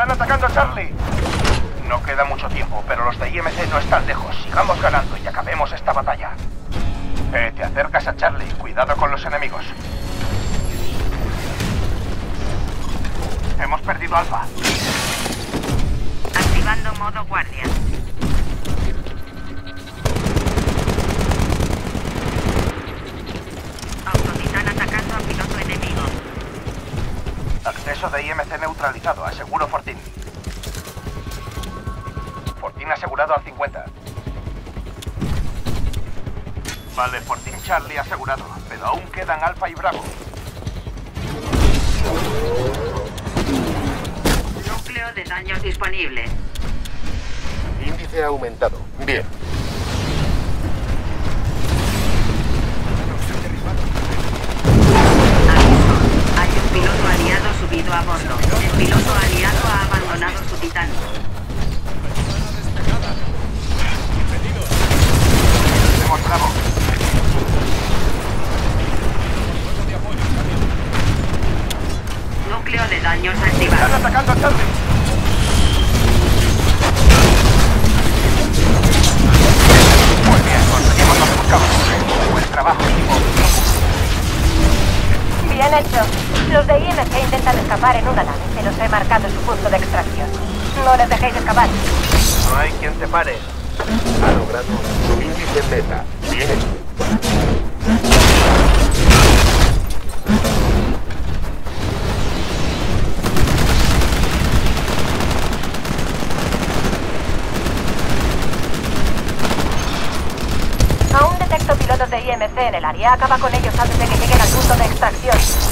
¡Están atacando a Charlie! No queda mucho tiempo, pero los de IMC no están lejos. Sigamos ganando y acabemos esta batalla. Te acercas a Charlie. Cuidado con los enemigos. Hemos perdido Alfa. Activando modo guardia. Autotitán atacando al piloto enemigo. Acceso de IMC neutralizado. Aseguro Fortín. Fortín asegurado al 50. Vale, Fortín Charlie asegurado. Pero aún quedan Alfa y Bravo. Núcleo de daños disponible. Índice aumentado. Bien. Aviso. Hay un piloto aliado subido a bordo. El piloto aliado ha abandonado su titán. Tenemos Bravo. Núcleo de daños activado. ¡Están atacando a Charlie! Muy bien, conseguimos lo que buscamos. Buen trabajo, equipo. Bien hecho. Los de IMC intentan escapar en una nave. Se los he marcado en su punto de extracción. No les dejéis escapar. No hay quien te pare. Ha logrado su índice meta. Bien hecho. Pilotos de IMC en el área, acaba con ellos antes de que lleguen al punto de extracción.